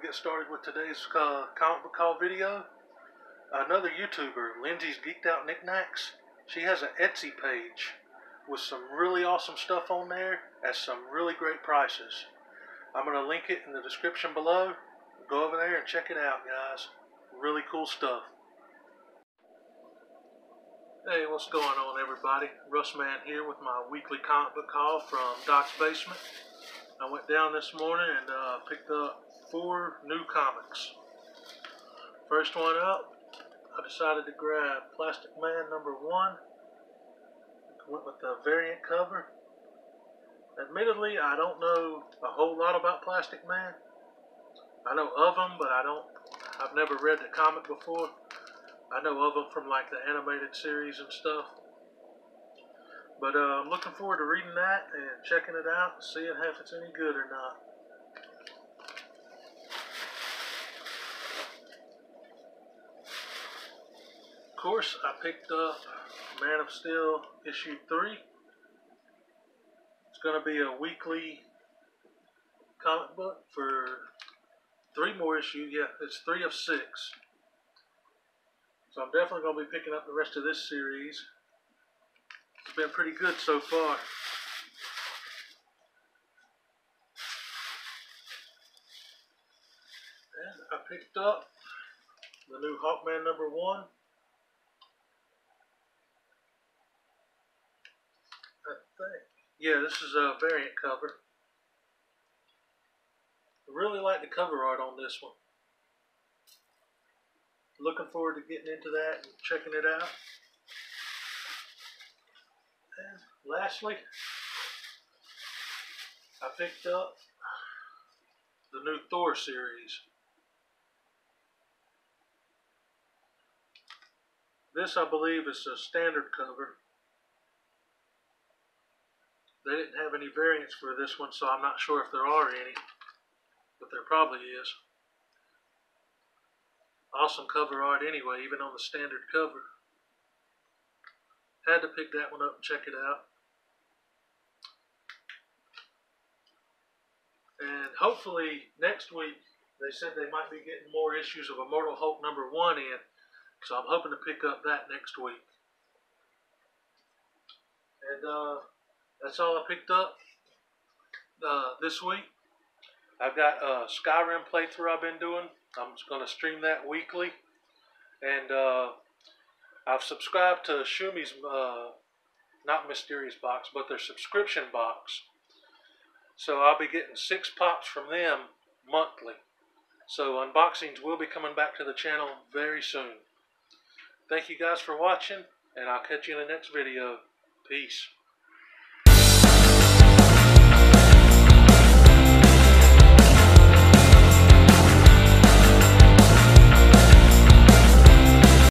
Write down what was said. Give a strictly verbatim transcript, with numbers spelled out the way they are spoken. we get started with today's uh, comic book haul video, another YouTuber, Lindsay's Geeked Out Knickknacks. She has an Etsy page with some really awesome stuff on there at some really great prices. I'm going to link it in the description below. Go over there and check it out, guys. Really cool stuff. Hey, what's going on, everybody? Russ Mann here with my weekly comic book haul from Doc's Basement. I went down this morning and uh, picked up four new comics. First one up, I decided to grab Plastic Man number one. Went with the variant cover. Admittedly, I don't know a whole lot about Plastic Man. I know of them, but I don't, I've never read the comic before. I know of them from like the animated series and stuff. But uh, I'm looking forward to reading that and checking it out and seeing if it's any good or not. Of course, I picked up Man of Steel issue three. It's going to be a weekly comic book for three more issues. Yeah, it's three of six. So I'm definitely going to be picking up the rest of this series. It's been pretty good so far. And I picked up the new Hawkman number one. I think. Yeah, this is a variant cover. I really like the cover art on this one. Looking forward to getting into that and checking it out. And lastly, I picked up the new Thor series. This, I believe, is a standard cover. They didn't have any variants for this one, so I'm not sure if there are any, but there probably is. Awesome cover art anyway, even on the standard cover. Had to pick that one up and check it out. And hopefully next week, they said they might be getting more issues of Immortal Hulk number one in, so I'm hoping to pick up that next week. And uh, that's all I picked up uh, this week. I've got a Skyrim playthrough I've been doing. I'm going to stream that weekly. And uh, I've subscribed to Shumi's, uh, not Mysterious Box, but their subscription box. So I'll be getting six pops from them monthly. So unboxings will be coming back to the channel very soon. Thank you guys for watching, and I'll catch you in the next video. Peace.